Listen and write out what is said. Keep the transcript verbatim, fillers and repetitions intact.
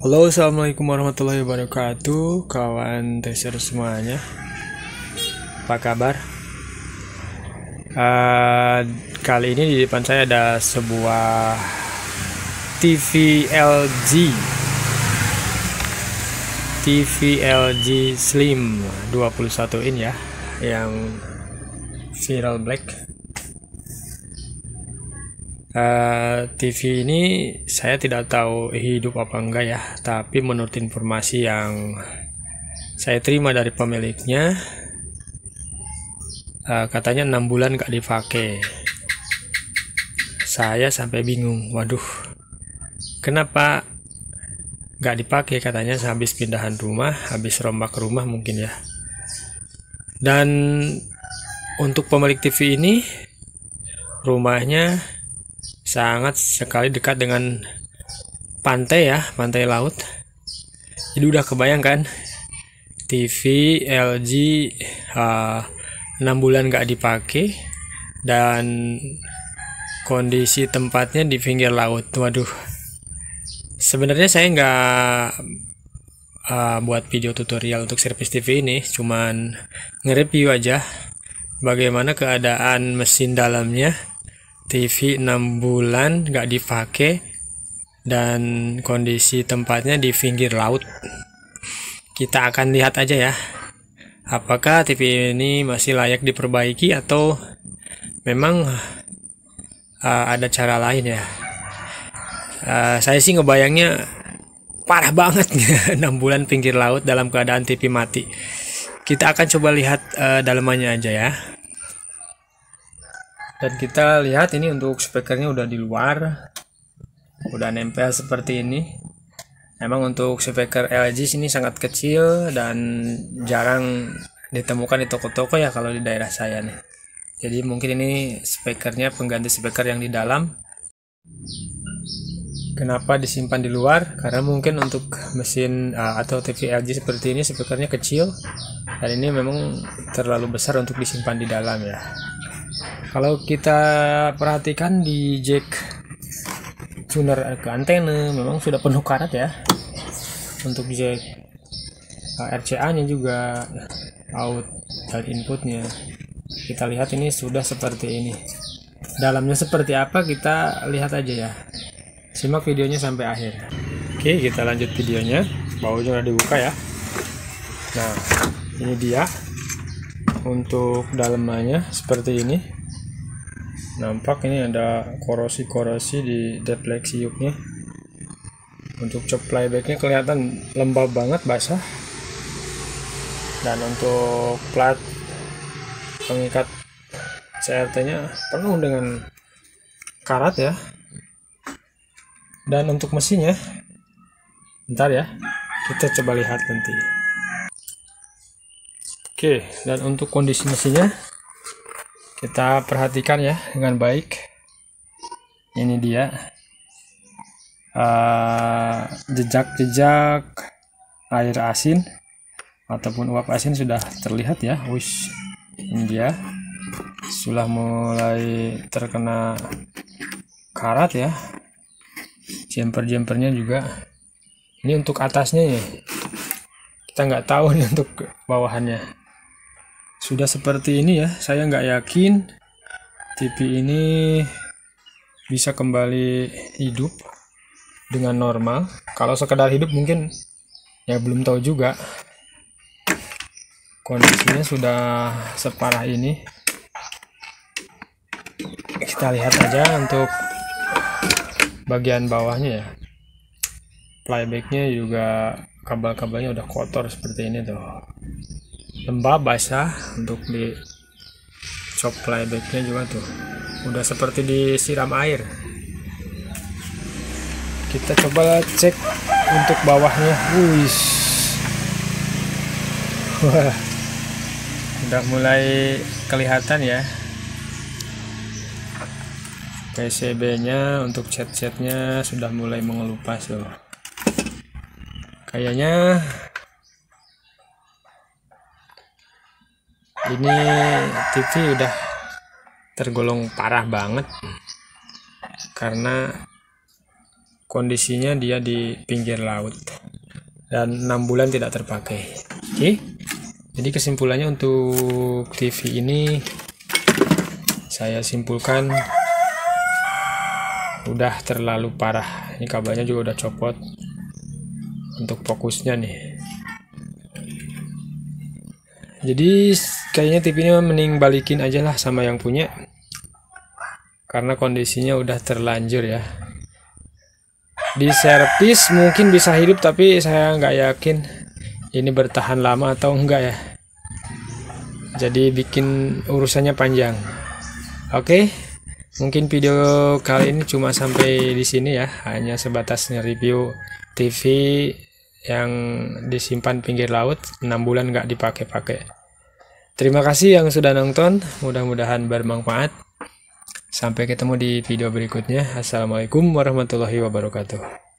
Halo, assalamualaikum warahmatullahi wabarakatuh, kawan teaser semuanya. Apa kabar? Uh, kali ini di depan saya ada sebuah T V L G. T V L G Slim dua puluh satu inch ya, yang viral black. Uh, T V ini saya tidak tahu hidup apa enggak ya, tapi menurut informasi yang saya terima dari pemiliknya, uh, katanya enam bulan gak dipakai. Saya sampai bingung, waduh, kenapa gak dipakai? Katanya habis pindahan rumah, habis rombak rumah mungkin ya. Dan untuk pemilik T V ini, rumahnya sangat sekali dekat dengan pantai ya, pantai laut. Jadi udah kebayangkan T V L G uh, enam bulan gak dipakai dan kondisi tempatnya di pinggir laut. Waduh, sebenarnya saya nggak uh, buat video tutorial untuk servis T V ini, cuman nge-review aja bagaimana keadaan mesin dalamnya. T V enam bulan gak dipakai dan kondisi tempatnya di pinggir laut. Kita akan lihat aja ya, apakah T V ini masih layak diperbaiki atau memang uh, ada cara lain ya. Uh, saya sih ngebayangnya parah banget enam bulan pinggir laut dalam keadaan T V mati. Kita akan coba lihat uh, dalamannya aja ya. Dan kita lihat ini untuk speakernya udah di luar, udah nempel seperti ini. Emang untuk speaker L G ini sangat kecil dan jarang ditemukan di toko-toko ya kalau di daerah saya nih. Jadi mungkin ini speakernya pengganti speaker yang di dalam. Kenapa disimpan di luar? Karena mungkin untuk mesin atau T V L G seperti ini speakernya kecil dan ini memang terlalu besar untuk disimpan di dalam ya. Kalau kita perhatikan di jack tuner ke antena memang sudah penuh karat ya. Untuk jack R C A nya juga, out dan inputnya. Kita lihat ini sudah seperti ini. Dalamnya seperti apa kita lihat aja ya. Simak videonya sampai akhir. Oke, kita lanjut videonya. Baunya udah dibuka ya. Nah, ini dia untuk dalamnya seperti ini. Nampak ini ada korosi-korosi di deplek siupnya. Untuk cap playbacknya kelihatan lembab banget, basah. Dan untuk plat pengikat C R T nya penuh dengan karat ya. Dan untuk mesinnya, bentar ya, kita coba lihat nanti. Oke, dan untuk kondisi mesinnya kita perhatikan ya dengan baik. Ini dia jejak-jejak uh, air asin ataupun uap asin sudah terlihat ya. Wish, ini dia sudah mulai terkena karat ya. Jumper-jumpernya juga. Ini untuk atasnya ya, kita nggak tahu nih untuk bawahannya. Sudah seperti ini ya, saya nggak yakin T V ini bisa kembali hidup dengan normal. Kalau sekedar hidup mungkin ya belum tahu juga. Kondisinya sudah separah ini. Kita lihat aja untuk bagian bawahnya ya. Playbacknya juga kabel-kabelnya udah kotor seperti ini tuh. Lembab, basah. Untuk di cop playbacknya juga tuh udah seperti disiram air. Kita coba cek untuk bawahnya. Wih, wah, udah mulai kelihatan ya P C B nya. Untuk cat-catnya sudah mulai mengelupas loh. Kayaknya ini T V udah tergolong parah banget karena kondisinya dia di pinggir laut dan enam bulan tidak terpakai. Oke, okay. Jadi kesimpulannya untuk T V ini saya simpulkan udah terlalu parah. Ini kabelnya juga udah copot untuk fokusnya nih. Jadi kayaknya T V ini mending balikin aja lah sama yang punya, karena kondisinya udah terlanjur ya. Di servis mungkin bisa hidup, tapi saya nggak yakin ini bertahan lama atau enggak ya. Jadi bikin urusannya panjang. Oke, mungkin video kali ini cuma sampai di sini ya. Hanya sebatas nge-review T V yang disimpan pinggir laut enam bulan nggak dipakai-pakai. Terima kasih yang sudah nonton, mudah-mudahan bermanfaat. Sampai ketemu di video berikutnya. Assalamualaikum warahmatullahi wabarakatuh.